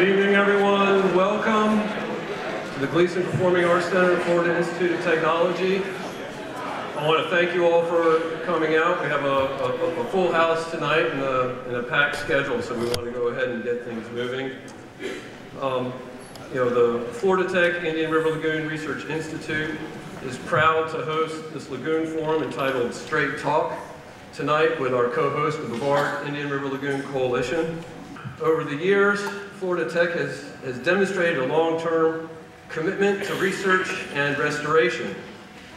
Good evening, everyone. Welcome to the Gleason Performing Arts Center, Florida Institute of Technology. I want to thank you all for coming out. We have a full house tonight and a packed schedule, so we want to go ahead and get things moving. The Florida Tech Indian River Lagoon Research Institute is proud to host this Lagoon Forum entitled Straight Talk tonight with our co-host, the Brevard Indian River Lagoon Coalition. Over the years, Florida Tech has demonstrated a long-term commitment to research and restoration.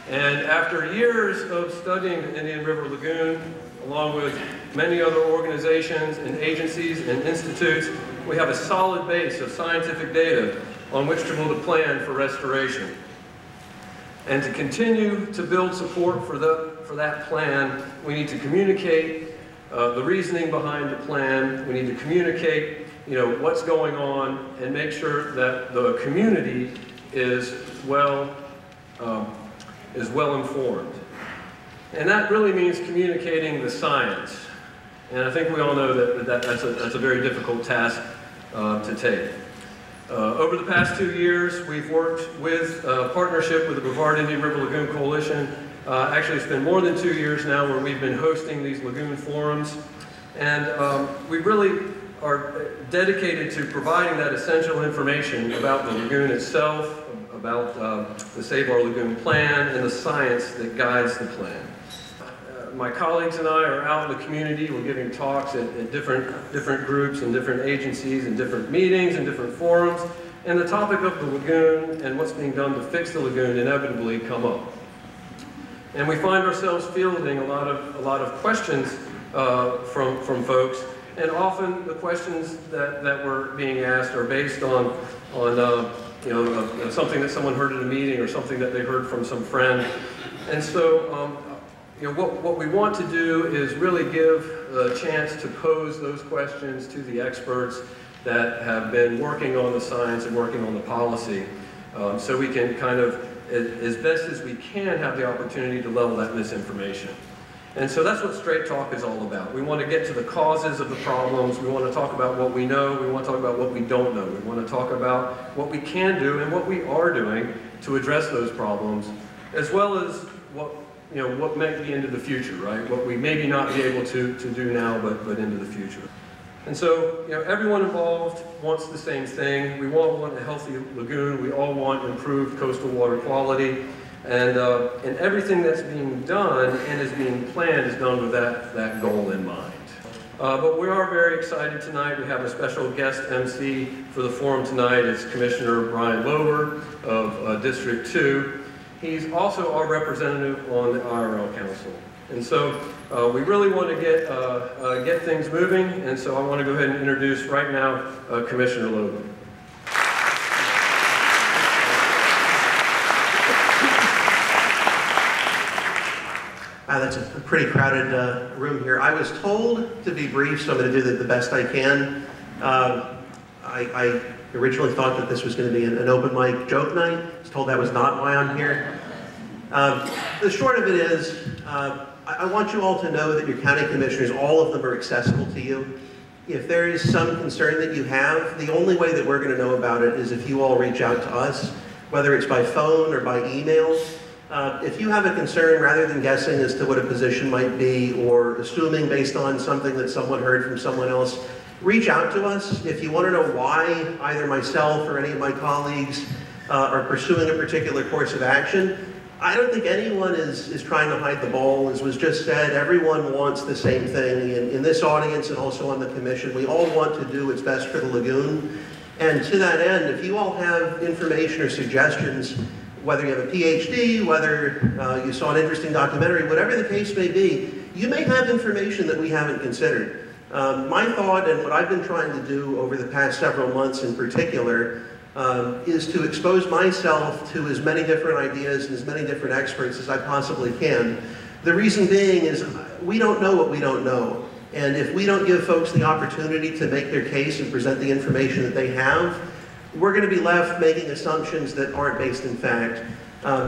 And after years of studying the Indian River Lagoon, along with many other organizations and agencies and institutes, we have a solid base of scientific data on which to build a plan for restoration. And to continue to build support for that plan, we need to communicate the reasoning behind the plan. We need to communicate what's going on and make sure that the community is well informed. And that really means communicating the science. And I think we all know that's a very difficult task to take. Over the past 2 years, we've worked with a partnership with the Brevard Indian River Lagoon Coalition. Actually, it's been more than 2 years now where we've been hosting these lagoon forums. And we really are dedicated to providing that essential information about the lagoon itself, about the Save Our Lagoon Plan, and the science that guides the plan. My colleagues and I are out in the community. We're giving talks at different groups and different agencies and different meetings and different forums. And the topic of the lagoon and what's being done to fix the lagoon inevitably come up. And we find ourselves fielding a lot of questions from folks. And often the questions that were being asked are based on something that someone heard at a meeting or something that they heard from some friend. And so, what we want to do is really give a chance to pose those questions to the experts that have been working on the science and working on the policy, so we can kind of, as best as we can, have the opportunity to level that misinformation. And so that's what Straight Talk is all about. We want to get to the causes of the problems. We want to talk about what we know. We want to talk about what we don't know. We want to talk about what we can do and what we are doing to address those problems, as well as what might be into the future, right? What we maybe not be able to do now, but into the future. And so, everyone involved wants the same thing. We all want a healthy lagoon. We all want improved coastal water quality. And everything that's being done and is being planned is done with that goal in mind. But we are very excited tonight. We have a special guest MC for the forum tonight. It's Commissioner Brian Lober of District 2. He's also our representative on the IRL Council. And so we really want to get things moving, and so I want to go ahead and introduce right now Commissioner Lober. Wow, that's a pretty crowded room here. I was told to be brief, so I'm going to do the best I can. I originally thought that this was going to be an open mic joke night. I was told that was not why I'm here. The short of it is, I want you all to know that your county commissioners, all of them, are accessible to you. If there is some concern that you have, the only way that we're going to know about it is if you all reach out to us, whether it's by phone or by email. If you have a concern, rather than guessing as to what a position might be or assuming based on something that someone heard from someone else, reach out to us. If you want to know why either myself or any of my colleagues are pursuing a particular course of action, I don't think anyone is trying to hide the ball. As was just said, everyone wants the same thing in this audience and also on the commission. We all want to do what's best for the lagoon. And to that end, if you all have information or suggestions, whether you have a PhD, whether you saw an interesting documentary, whatever the case may be, you may have information that we haven't considered. My thought, and what I've been trying to do over the past several months in particular, is to expose myself to as many different ideas and as many different experts as I possibly can. The reason being is we don't know what we don't know. And if we don't give folks the opportunity to make their case and present the information that they have, we're going to be left making assumptions that aren't based in fact.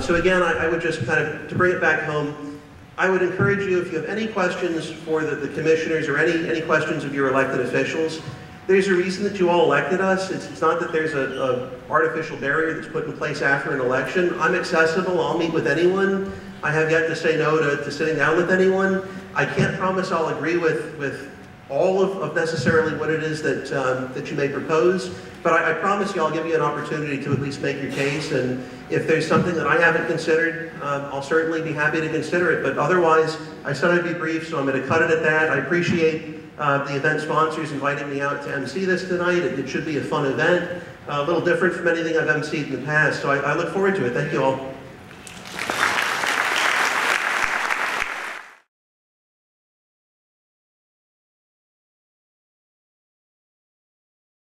So again, I would just kind of, to bring it back home, I would encourage you, if you have any questions for the commissioners or any questions of your elected officials, There's a reason that you all elected us. It's not that there's a artificial barrier that's put in place after an election. I'm accessible, I'll meet with anyone. I have yet to say no to sitting down with anyone. I can't promise I'll agree with all of necessarily what it is that, that you may propose, but I promise you I'll give you an opportunity to at least make your case, and if there's something that I haven't considered, I'll certainly be happy to consider it, but otherwise, I said I'd be brief, so I'm gonna cut it at that. I appreciate the event sponsors inviting me out to MC this tonight. It should be a fun event, a little different from anything I've emceed in the past, so I look forward to it. Thank you all.